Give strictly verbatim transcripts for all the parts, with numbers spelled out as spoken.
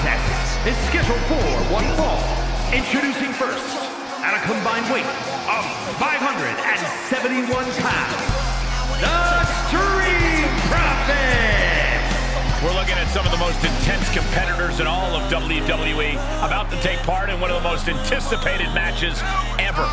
contest is scheduled for one fall. Introducing first, at a combined weight of five hundred seventy-one pounds, the Street Profits! We're looking at some of the most intense competitors in all of W W E about to take part in one of the most anticipated matches ever.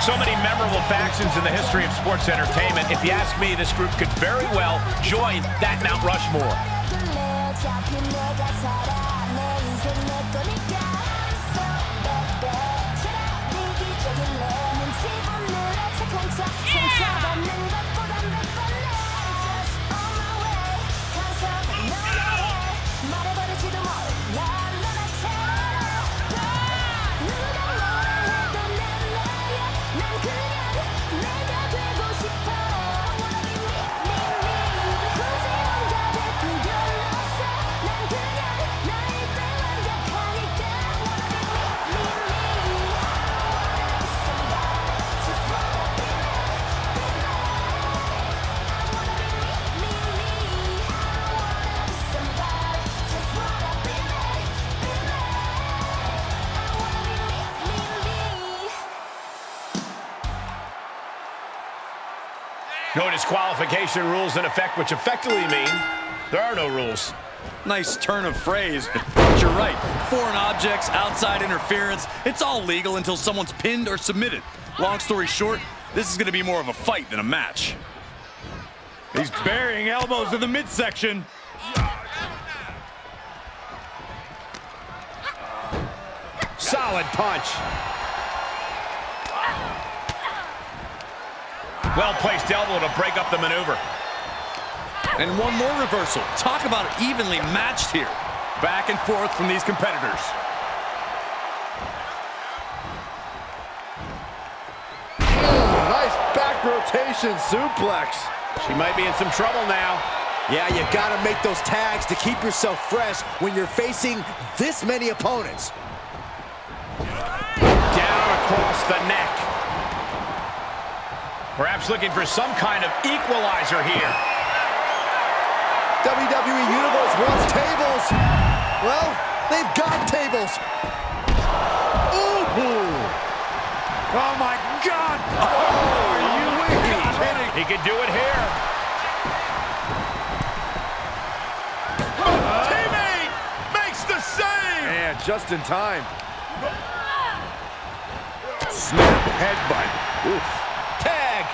So many memorable factions in the history of sports entertainment. If you ask me, this group could very well join that Mount Rushmore. No disqualification rules in effect, which effectively mean there are no rules. Nice turn of phrase, but you're right. Foreign objects, outside interference, it's all legal until someone's pinned or submitted. Long story short, this is gonna be more of a fight than a match. He's burying elbows in the midsection. Solid punch. Well-placed elbow to break up the maneuver. And one more reversal. Talk about evenly matched here. Back and forth from these competitors. Oh, nice back rotation suplex. She might be in some trouble now. Yeah, you gotta make those tags to keep yourself fresh when you're facing this many opponents. Down across the neck. Perhaps looking for some kind of equalizer here. W W E Universe wants tables. Well, they've got tables. Ooh. Oh, my God. Oh, oh you were kidding. He could do it here. Uh, teammate makes the save. Yeah, just in time. Snap headbutt. Oof. Tag!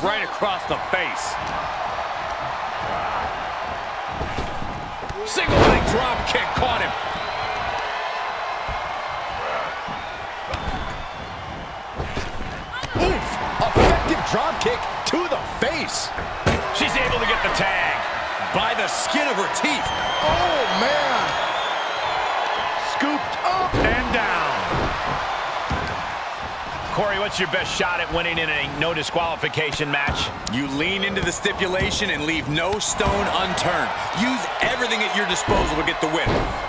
Right across the face. Single leg drop kick caught him. Oof! Effective drop kick to the face. She's able to get the tag. By the skin of her teeth. Oh, man! Scooped up and down. Corey, what's your best shot at winning in a no disqualification match? You lean into the stipulation and leave no stone unturned. Use everything at your disposal to get the win.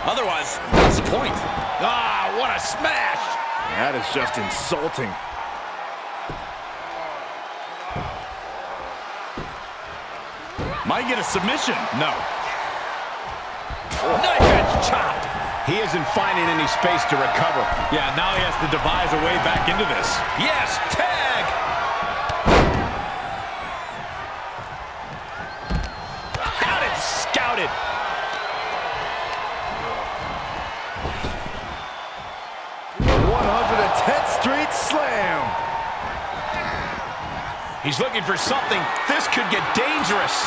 Otherwise, what's the point? Ah, what a smash! That is just insulting. Might get a submission. No. Knife edge chop. He isn't finding any space to recover. Yeah, now he has to devise a way back into this. Yes, tag. Got it, scouted. one hundred tenth Street Slam. He's looking for something. This could get dangerous.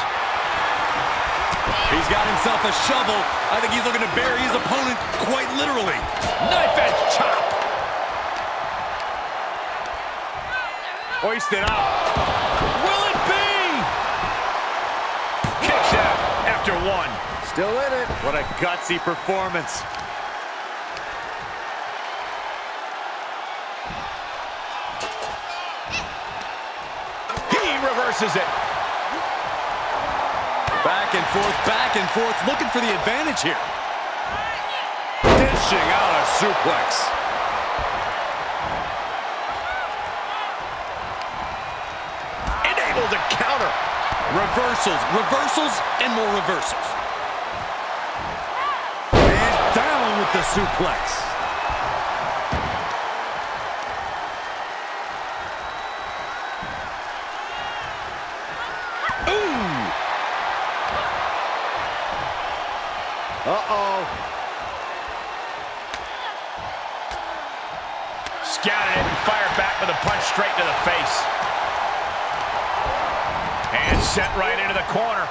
He's got himself a shovel. I think he's looking to bury his opponent quite literally. Knife edge chop. Hoisted out. Will it be? Kicks out after one. Still in it. What a gutsy performance. He reverses it. Back and forth, back and forth, looking for the advantage here. Dishing out a suplex. Enabled to counter. Reversals, reversals, and more reversals. And down with the suplex. Uh-oh. Scouted it and fired back with a punch straight to the face. And set right into the corner.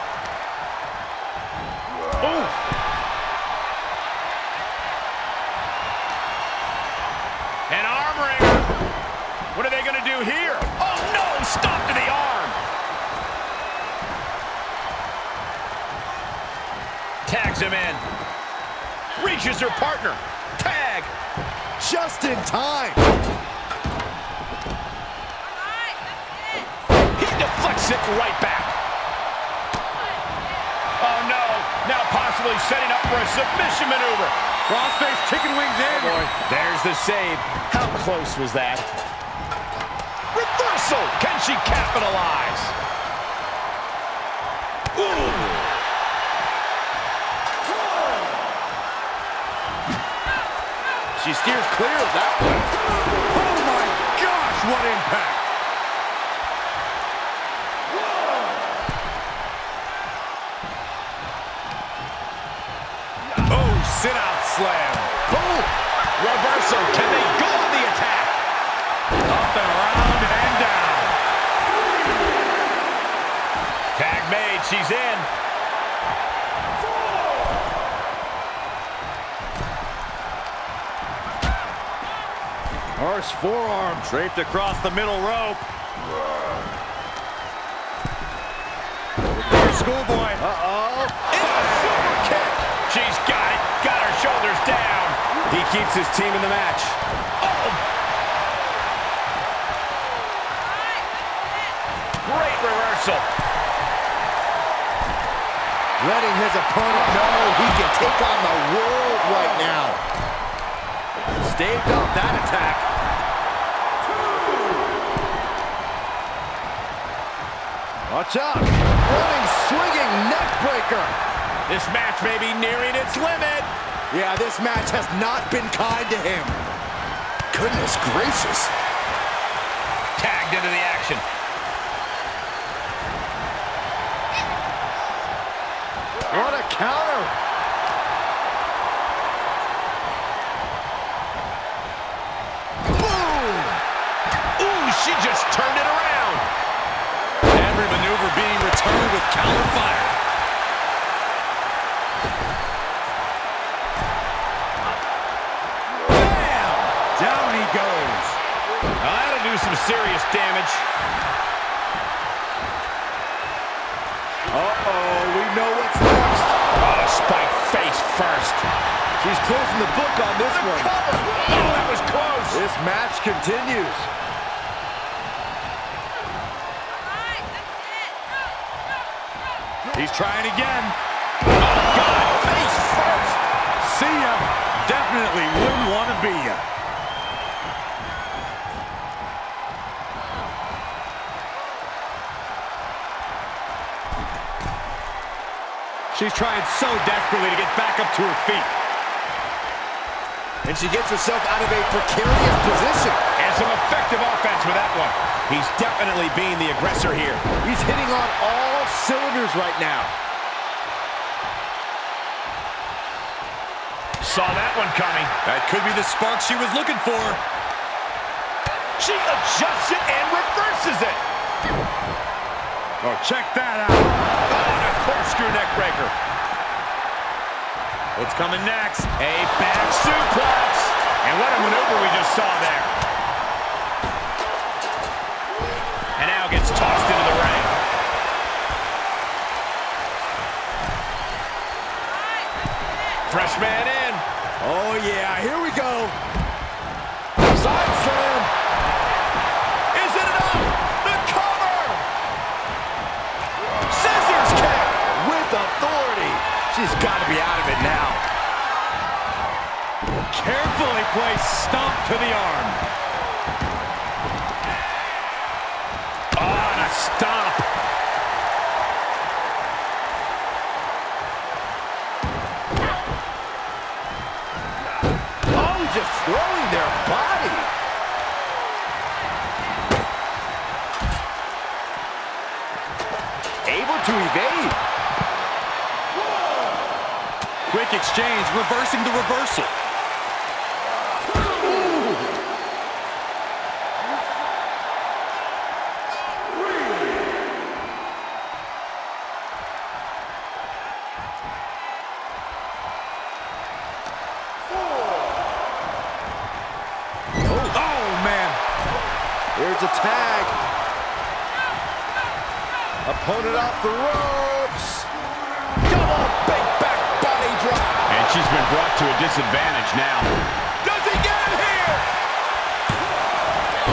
Ooh. An arm wringer. What are they going to do here? Oh, no. Stop to the arm. Tags him in. Reaches her partner. Tag. Just in time. All right, that's it. He deflects it right back. Oh, no. Now possibly setting up for a submission maneuver. Crossface chicken wings in. Oh, boy. There's the save. How close was that? Reversal. Can she capitalize? Ooh. She steers clear of that one. Oh, my gosh, what impact. Whoa. Oh, sit-out slam. Boom. Reversal. Can they go on the attack? Up and around and down. Tag made. She's in. Harsh forearm draped across the middle rope. There's schoolboy. Uh-oh. Super kick. She's got it. Got her shoulders down. He keeps his team in the match. Oh. Great reversal. Letting his opponent know he can take on the world right now. Staved off that attack. Watch out. Running, swinging neck breaker. This match may be nearing its limit. Yeah, this match has not been kind to him. Goodness gracious. Tagged into the action. What a counter. She just turned it around. Every maneuver being returned with counter fire. Bam! Down he goes. Now that'll do some serious damage. Uh-oh, we know what's next. Oh, spike face first. She's closing the book on this one. Oh, that was close. This match continues. He's trying again. Oh, God, face first. See ya. Definitely wouldn't want to be ya. She's trying so desperately to get back up to her feet. And she gets herself out of a precarious position. And some effective offense with that one. He's definitely being the aggressor here. He's hitting on all cylinders right now. Saw that one coming. That could be the spark she was looking for. She adjusts it and reverses it. Oh, check that out. Corkscrew neck breaker. What's coming next? A back suplex. And what a maneuver we just saw there. And now gets tossed into the ring. Fresh man in. Oh, yeah. Here we go. Side slam. Is it enough? The cover. Scissors kick. Authority. She's got to be out of it now. Carefully placed stomp to the arm. Oh, and a stomp. Oh, just throwing their body. Able to evade. Quick exchange, reversing the reversal. Ooh. Three. Four. Oh, man. There's a tag. Opponent off the ropes. Double big back. And she's been brought to a disadvantage now. Does he get it here?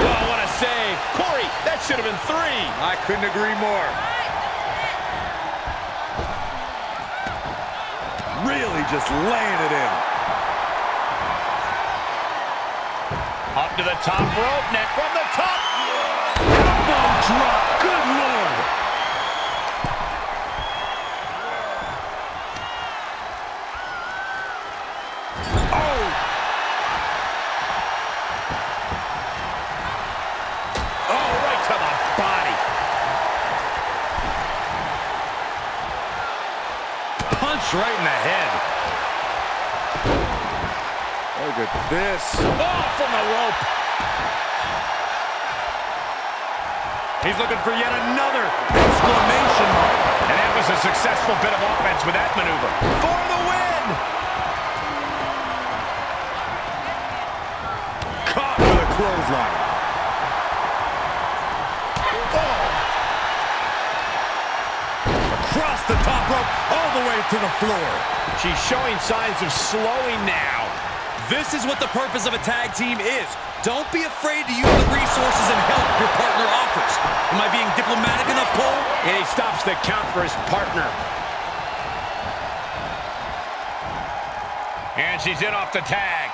Oh, what a save. Corey, that should have been three. I couldn't agree more. Really just laying it in. Up to the top rope, neck from the top. Elbow drop, good lord. Right in the head. Look at this. Oh, from the rope. He's looking for yet another exclamation mark. And that was a successful bit of offense with that maneuver. For the win! Caught with a clothesline. Across the top rope, all the way to the floor. She's showing signs of slowing now. This is what the purpose of a tag team is. Don't be afraid to use the resources and help your partner offers. Am I being diplomatic enough, Cole? And he stops the count for his partner. And she's in off the tag.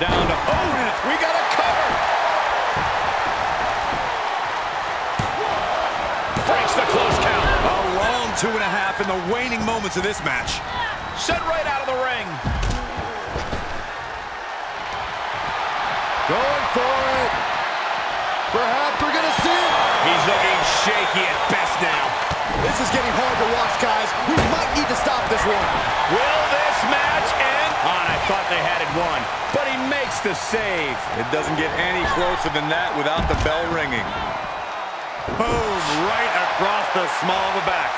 Down to Owen. We got a cover. Breaks the close count. A long two and a half in the waning moments of this match. Sent right out of the ring. Going for it. Perhaps we're going to see it. He's looking shaky at best now. This is getting hard to watch, guys. We might need to stop this one. Will this match end? Oh, I thought they had it won, but he makes the save. It doesn't get any closer than that without the bell ringing. Boom, right across the small of the back.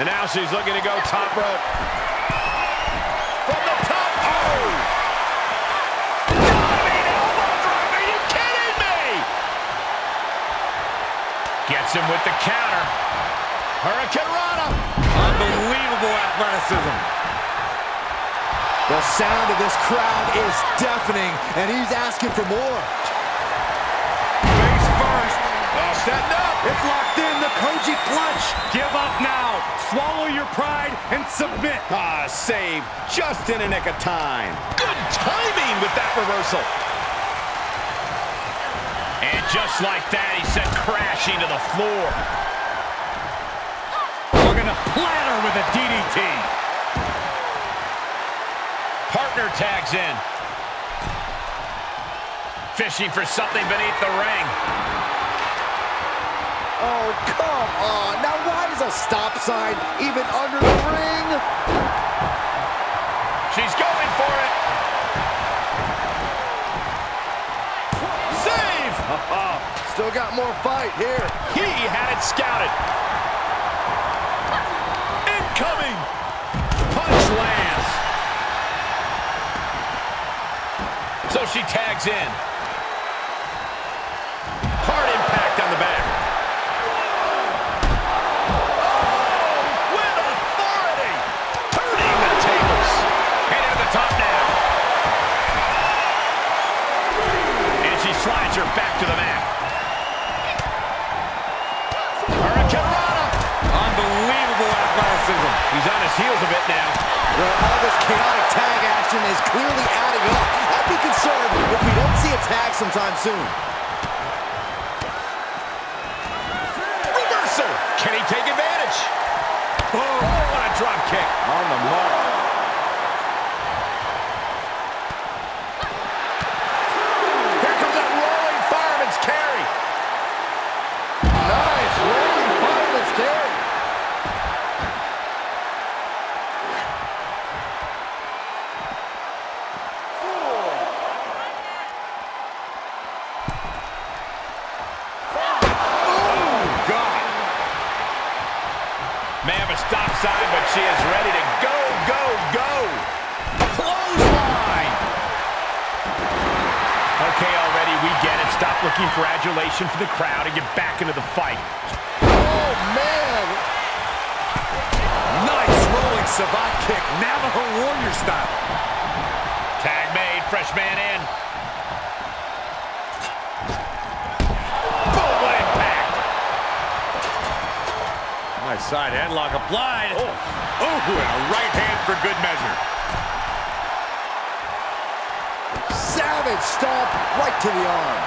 And now she's looking to go top rope. From the top, oh! Gets him with the counter. Hurricanrana. Unbelievable athleticism. The sound of this crowd is deafening, and he's asking for more. Face first. Oh, setting up. It's locked in. The Koji clutch. Give up now. Swallow your pride and submit. Ah, save. Just in a nick of time. Good timing with that reversal. just like that, he sent crashing to the floor. We're gonna platter with a D D T. Partner tags in. Fishing for something beneath the ring. Oh, come on. Now why is a stop sign even under the ring? She's going for it. Save! Uh-oh. Still got more fight here. He had it scouted. Incoming. Punch lands. So she tags in. Hard impact on the back. Oh, with authority. Turning the tables. Headed to the top now. And she slides her back to the mat. Hurricanrana. Unbelievable athleticism. He's on his heels a bit now. Well, all this chaotic tag action is clearly adding up. I'd be concerned if we don't see a tag sometime soon. Can he take advantage? Oh, what a drop kick. On the mark. Here comes that rolling fireman's carry. Nice rolling fireman's carry. May have a stop sign, but she is ready to go, go, go. Clothesline. Okay, already, we get it. Stop looking for adulation from the crowd and get back into the fight. Oh, man. Nice rolling sabat kick. Navajo Warrior style. Tag made, fresh man in. Side headlock applied. Oh, ooh, and a right hand for good measure. Savage stomp right to the arm.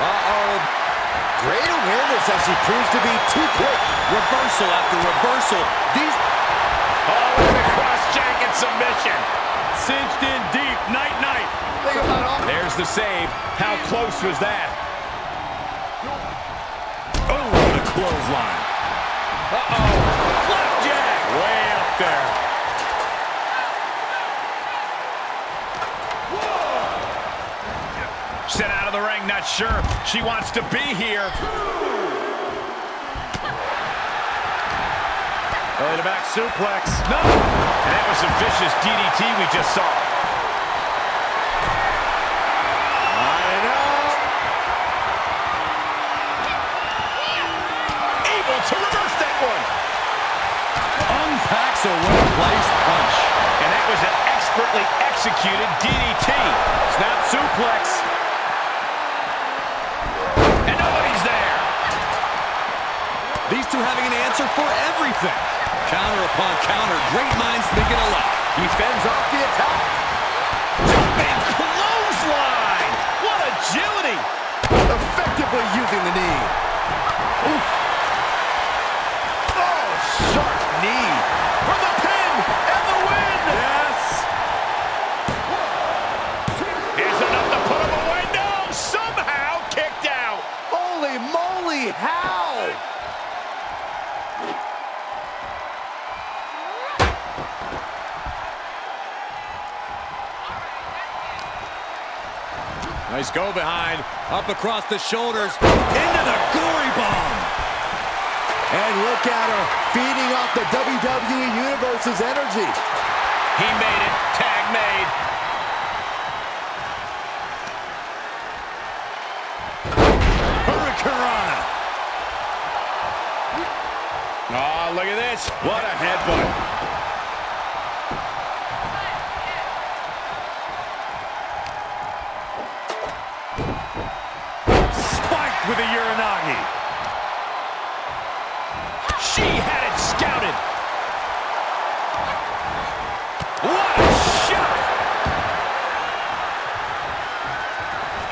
Uh-oh. Great awareness as she proves to be too quick. Reversal after reversal. These... Oh, with a cross-jacket submission. Cinched in deep. Night-night. There's the save. How close was that? Clothesline. Uh-oh. Flapjack. Way up there. Whoa. Set out of the ring, not sure she wants to be here. Early to back suplex. No. And that was a vicious D D T we just saw. To reverse that one. Unpacks a well-placed punch. And that was an expertly executed D D T. Snap suplex. And nobody's there. These two having an answer for everything. Counter upon counter. Great minds thinking alike. He fends off the attack. Jumping clothesline. What agility. Effectively using the knee. Oof. Sharp knee for the pin and the win. Yes. Is enough to put him away. No, somehow kicked out. Holy moly, how? Nice go behind. Up across the shoulders. Into the gory bomb. And look at her, feeding off the W W E Universe's energy. He made it. Tag made. Hurricanrana. Oh, look at this. What a headbutt. Spiked with a Uranagi. She had it scouted. What a shot!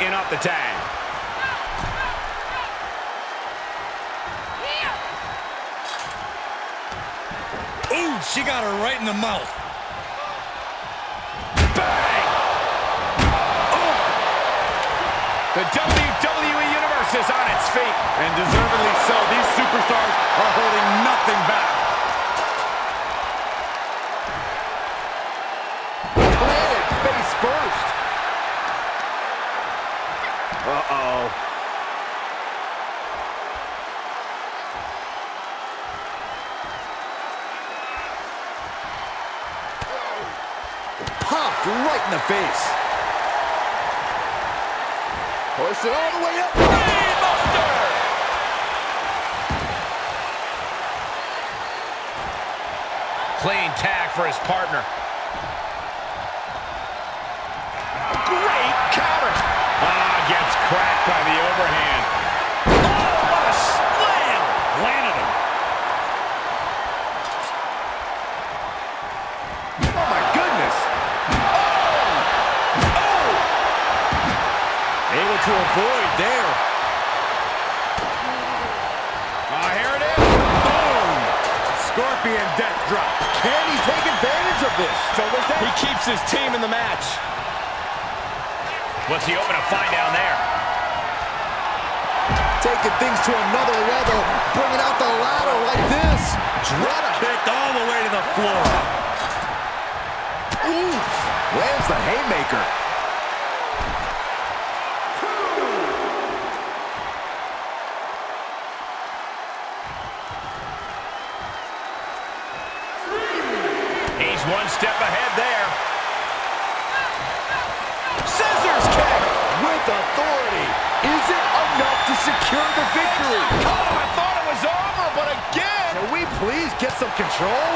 picking up the tag. Ooh, she got her right in the mouth. Bang! Oh! The W W E Universe is on its feet. And deservedly so. These superstars are holding nothing back. First. Uh-oh. Popped right in the face. Pushed it all the way up. Rainbuster! Clean tag for his partner. Great counter. Ah, gets cracked by the overhand. Oh, what a slam! Landed him. Oh, my goodness. Oh! Oh! Able to avoid there. Ah, here it is. Boom! Scorpion Death Drop. Can he take advantage of this? So with that, he keeps his team in the match. What's he open to find down there? Taking things to another level, bringing out the ladder like this. Drop kicked all the way to the floor. Oof! Lands the haymaker. Two. He's one step ahead there. Scissors kick with authority. Is it enough to secure the victory? Oh, I thought it was over, but again. Can we please get some control?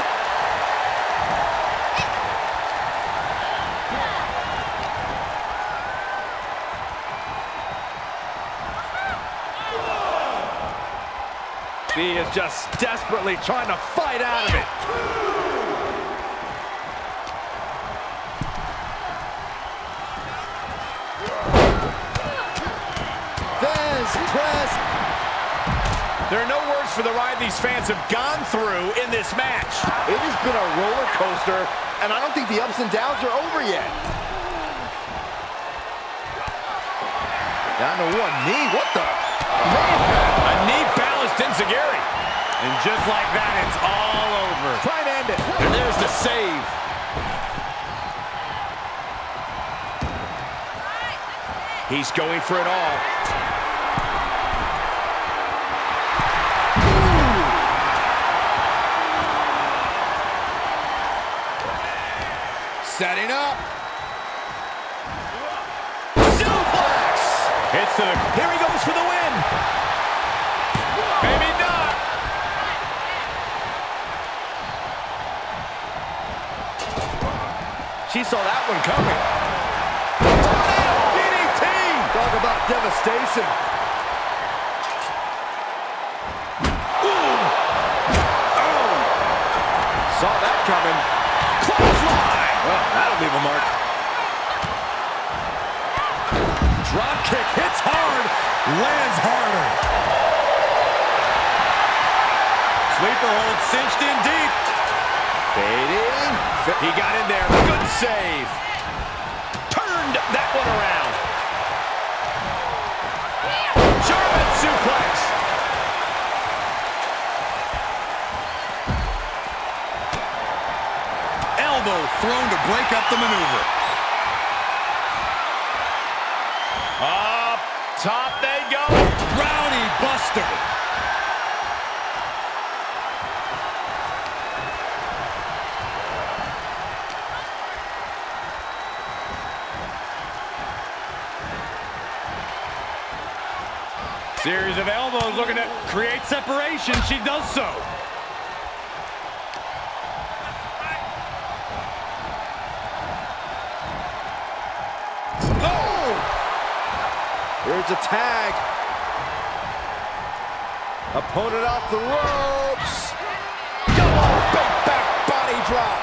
He is just desperately trying to fight out of it. Press. There are no words for the ride these fans have gone through in this match. It has been a roller coaster, and I don't think the ups and downs are over yet. Down to one knee. What the? A knee balanced Enziguri. And just like that, it's all over. Try to end it. And there's the save. He's going for it all. Setting up. Suplex! Hits the... Here he goes for the win! Maybe not! She saw that one coming. D D T! Talk about devastation. Ooh. Oh. Saw that coming. Close line! Well, that'll leave a mark. Drop kick hits hard, lands harder. Sleeper hold cinched in deep. Fading. He got in there. Good save. Turned that one around. German suplex. Thrown to break up the maneuver. Up top they go. Brownie Buster. Series of elbows looking to create separation. She does so. There's a tag. Opponent off the ropes. Double big back body drop.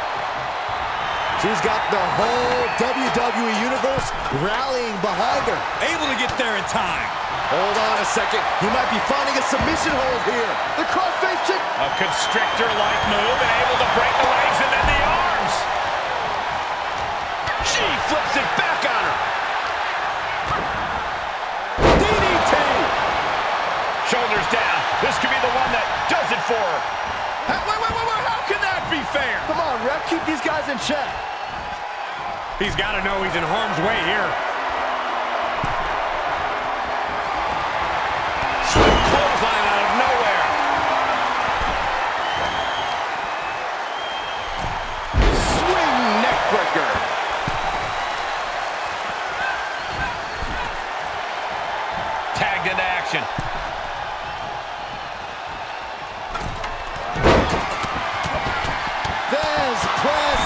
She's got the whole W W E Universe rallying behind her. Able to get there in time. Hold on a second. He might be finding a submission hold here. The cross-face kick. A constrictor-like move and able to break the legs and then the arms. She flips it back on her. D D T. Shoulders down. This could be the one that does it for her. Hey, wait, wait, wait, wait. How can that be fair? Come on, ref. Keep these guys in check. He's got to know he's in harm's way here. Clothesline out of nowhere. Swing neckbreaker. Tagged into action. There's press.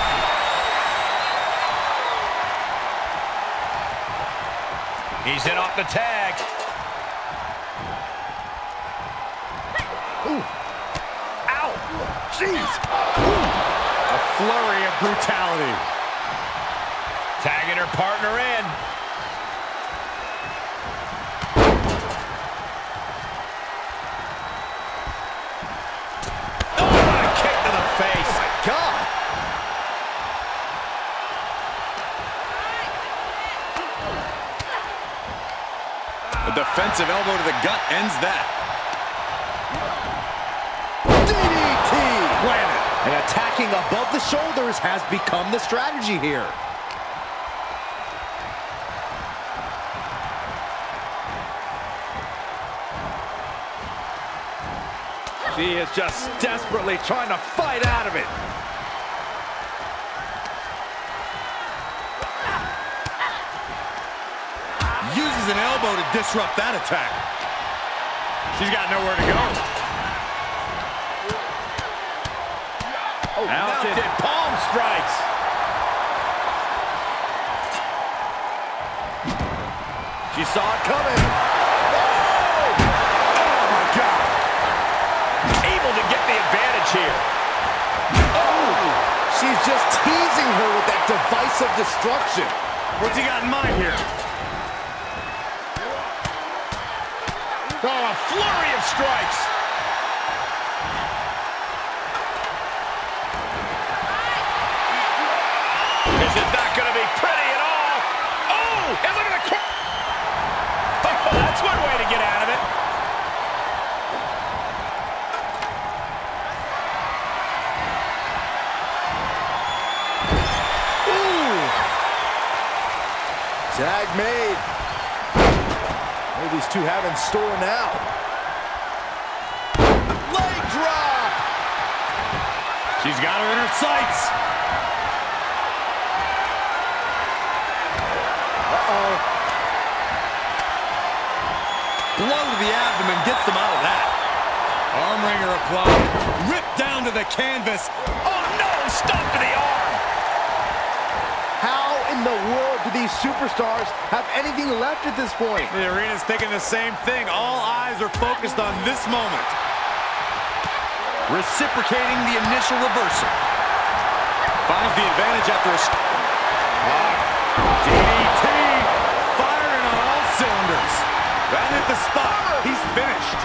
He's in off the tag. Jeez. A flurry of brutality. Tagging her partner in. Oh, what a kick to the face. Oh, my God. A defensive elbow to the gut ends that. And attacking above the shoulders has become the strategy here. She is just desperately trying to fight out of it. Uses an elbow to disrupt that attack. She's got nowhere to go. Oh, mounted. mounted palm strikes. She saw it coming. Oh! Oh, my God. Able to get the advantage here. Oh! She's just teasing her with that device of destruction. What's he got in mind here? Oh, a flurry of strikes. This is not going to be pretty at all. Oh, and look at the kick. Oh, that's one way to get out of it. Ooh. Tag made. What are these two have in store now? Leg drop. She's got her in her sights. Uh-oh. Blow to the abdomen gets them out of that. Arm wringer applied. Ripped down to the canvas. Oh, no! Stop to the arm! How in the world do these superstars have anything left at this point? The arena's thinking the same thing. All eyes are focused on this moment. Reciprocating the initial reversal. Finds the advantage after a... D D T firing on all cylinders. Right at the spot. He's finished.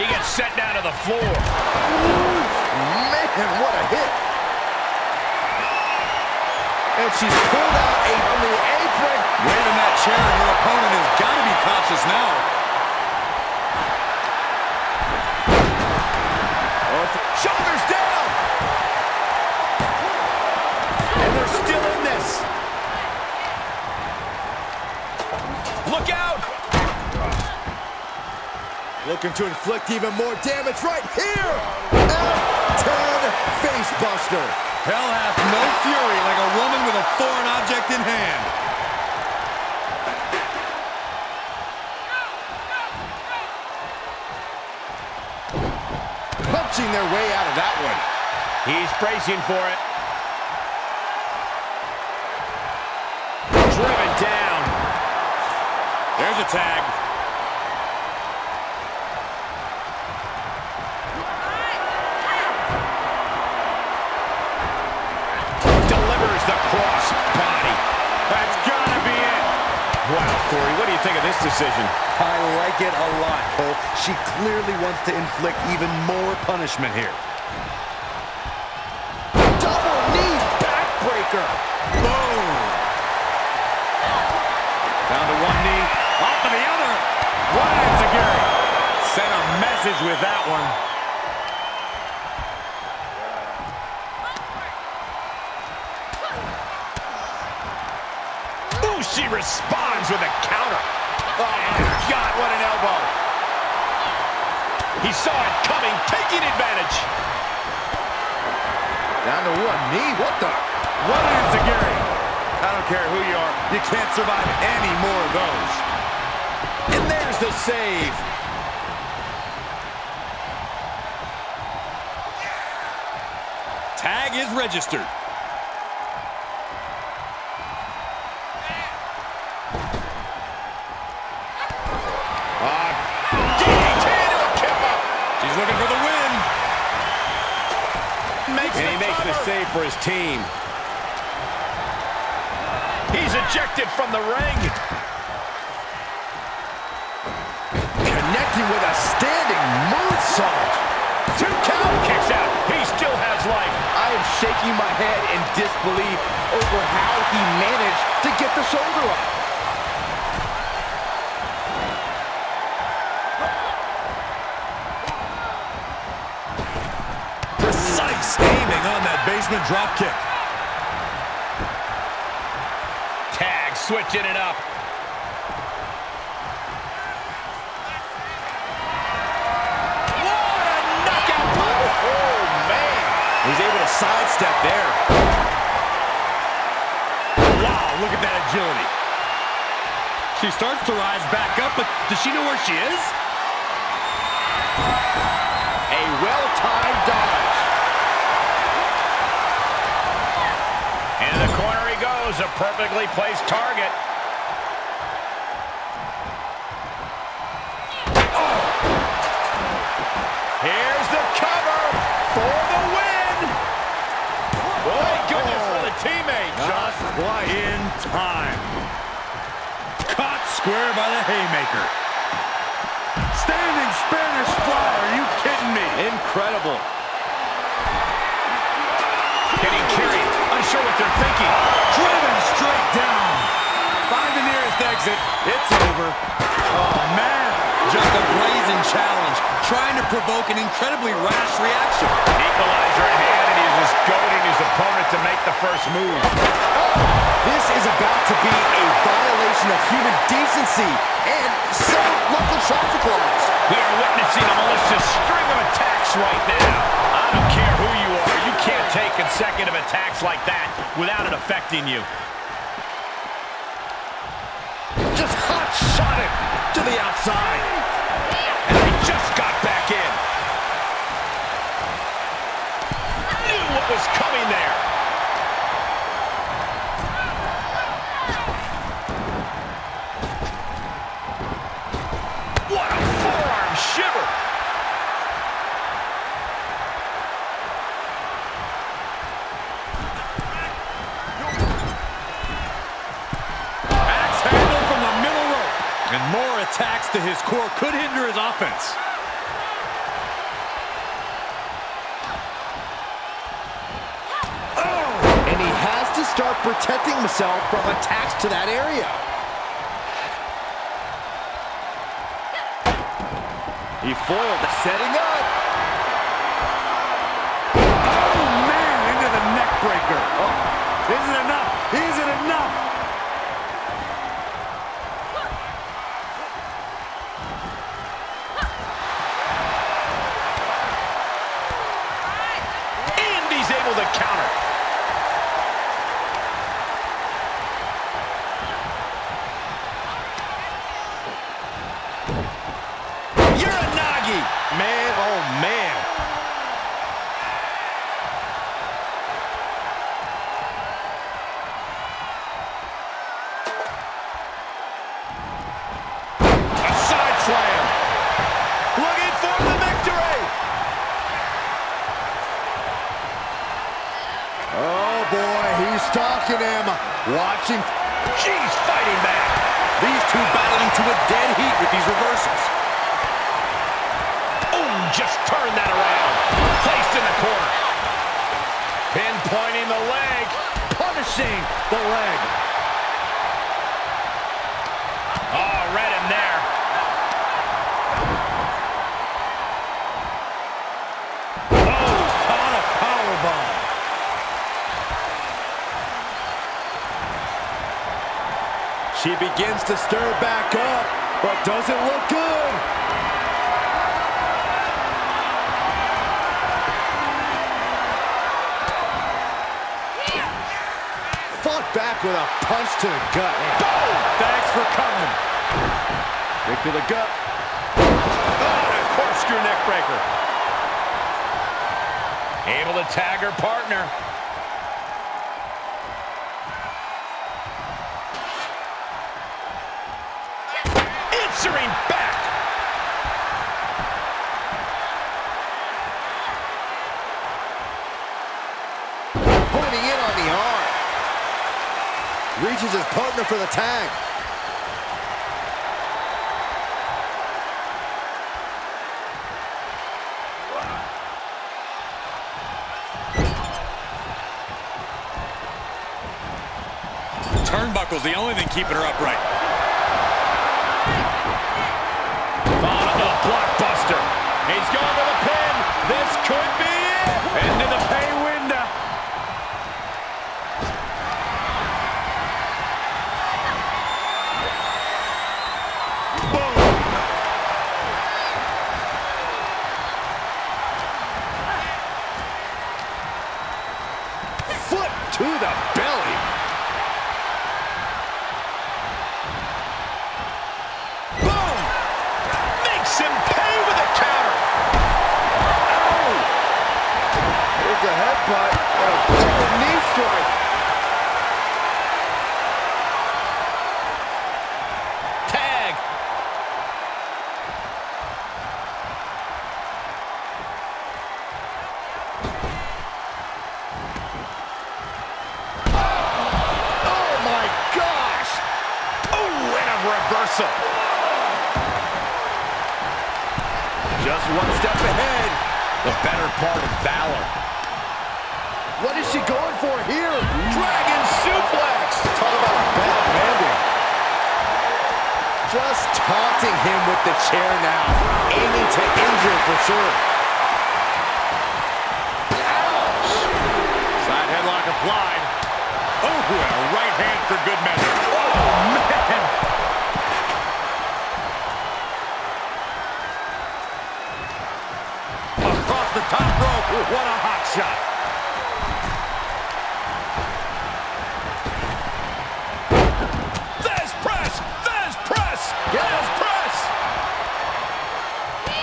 He gets set down to the floor. Ooh, man, what a hit. And she's pulled out a on the apron. Waving that chair, and her opponent has got to be conscious now. Shoulders down. Still in this. Look out! Looking to inflict even more damage right here. F ten face buster. Hell hath no fury like a woman with a foreign object in hand. Punching their way out of that one. He's bracing for it. Driven down. There's a tag. decision. I like it a lot, Cole. She clearly wants to inflict even more punishment here. Double knee backbreaker. Boom. Down to one knee. Off to the other. What an Enziguri. Sent a message with that one. She responds with a counter. Oh, my God, what an elbow. He saw it coming, taking advantage. Down to one knee, what the? What an Enziguri. I don't care who you are, you can't survive any more of those. And there's the save. Tag is registered. Save for his team. He's ejected from the ring. Connecting with a standing moonsault. Two count, kicks out. He still has life. I am shaking my head in disbelief over how he managed to get the shoulder up. Precise aiming on that basement drop kick. Tag switching it up. What a knockout punch! Oh man, he's able to sidestep there. Wow, look at that agility. She starts to rise back up, but does she know where she is? A well-timed dodge. Into the corner he goes, a perfectly placed target. Oh. Here's the cover for the win. Oh, my goodness for the teammate. Just twice. In time. Caught square by the haymaker. Standing Spanish fly. Are you kidding me? Incredible. Getting carried. Unsure what they're thinking. Driven straight down. Find the nearest exit. It's over. Oh, man. Just a blazing challenge. Trying to provoke an incredibly rash reaction. Equalizer in hand, and he's just goading his opponent to make the first move. Oh, this is about to be a violation of human decency and some local traffic laws. We are witnessing a malicious string of attacks right now. I don't care who you are. You can't take consecutive attacks like that without it affecting you. Just hot-shot it to the outside. And he just got back in. Knew what was coming there. What a forearm shiver. And more attacks to his core could hinder his offense. Oh! And he has to start protecting himself from attacks to that area. He foiled the setting up. Oh, man, into the neck breaker. Oh, isn't enough? Isn't enough? The counter. Uranagi. Man, oh man. A side slam. Looking for the victory. Oh, boy, he's stalking him, watching. She's fighting back. These two battling to a dead heat with these reversals. Oh, just turned that around. Placed in the corner. Pinpointing the leg. Punishing the leg. Oh, read him there. She begins to stir back up, but doesn't look good. Yeah. Fought back with a punch to the gut. Yeah. Boom! Thanks for coming. Kick to the gut. Oh, a corkscrew neck breaker. Able to tag her partner. Back. Pointing in on the arm. Reaches his partner for the tag. Turnbuckle's the only thing keeping her upright. Blockbuster. He's going to the pin. This could be it. Into the pay window. Boom. Foot to the belly. And pay with a counter. Oh! There's a headbutt and a double knee strike. Tag. Oh, oh my gosh! Oh, and a reversal. Just one step ahead. The better part of Valor. What is she going for here? Dragon suplex. Talk about a bad landing. Just taunting him with the chair now. Aiming to injure for sure. Ouch. Side headlock applied. Oh, and a right hand for good measure. Oh, man. The top rope, what a hot shot. There's press, there's press, there's press.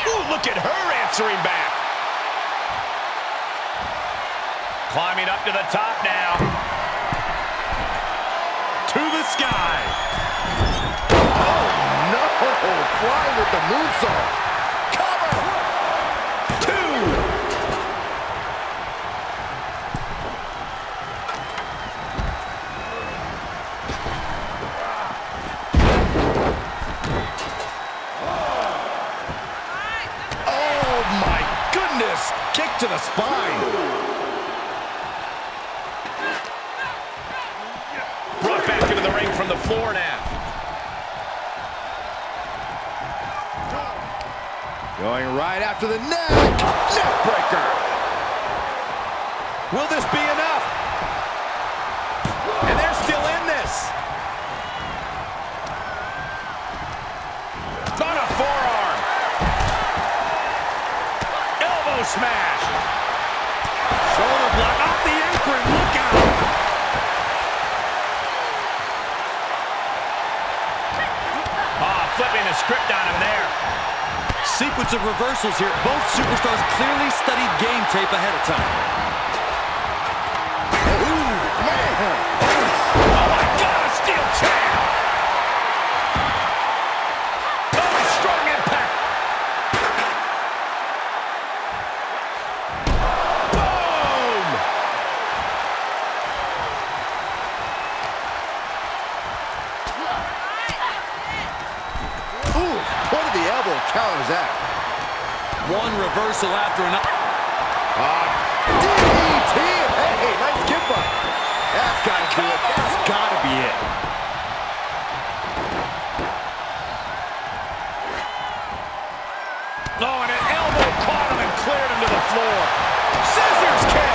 Ooh, look at her answering back. Climbing up to the top now. To the sky. Oh, no, flying with the moonsault. Kick to the spine. Brought back into the ring from the floor now. Going right after the neck. Neck breaker. Will this be enough? And they're still in this. On a forearm. Elbow smash. Shoulder block off the apron, look out! Oh, flipping the script on him there. Sequence of reversals here. Both superstars clearly studied game tape ahead of time. Ooh, man! Oh my God, a steel chair! Oh, a strong impact! hell is that? One reversal after another. Uh, D D T! Hey, hey, nice kick up. That's got to do it. That's got to be it. No, oh, and an elbow caught him and cleared him to the floor. Scissors kick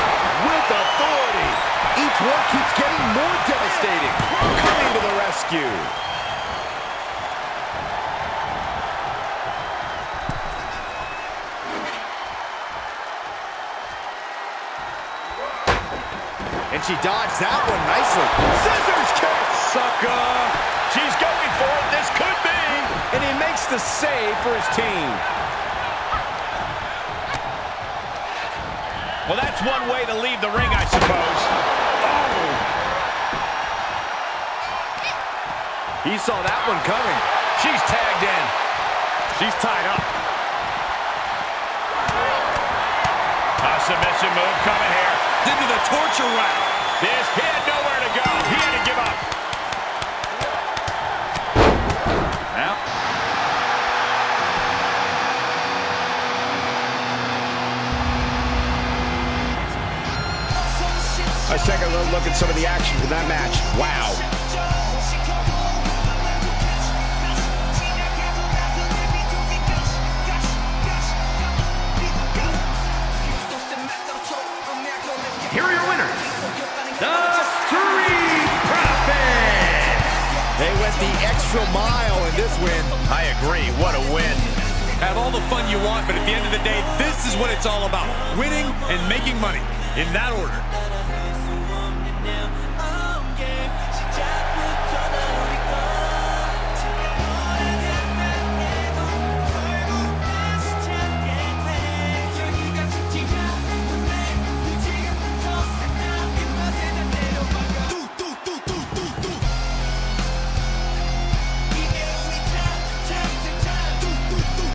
with authority. Each one keeps getting more devastating. Coming to the rescue. And she dodged that one nicely. Scissors kick! Sucker! She's going for it. This could be. And he makes the save for his team. Well, that's one way to leave the ring, I suppose. Oh. He saw that one coming. She's tagged in. She's tied up. A submission move coming here. Into the torture rack. This, he had nowhere to go. He had to give up. Now. Let's take a little look at some of the action from that match. Wow. Here are your winners, the Street Profits. They went the extra mile in this win. I agree, what a win. Have all the fun you want, but at the end of the day, this is what it's all about. Winning and making money, in that order.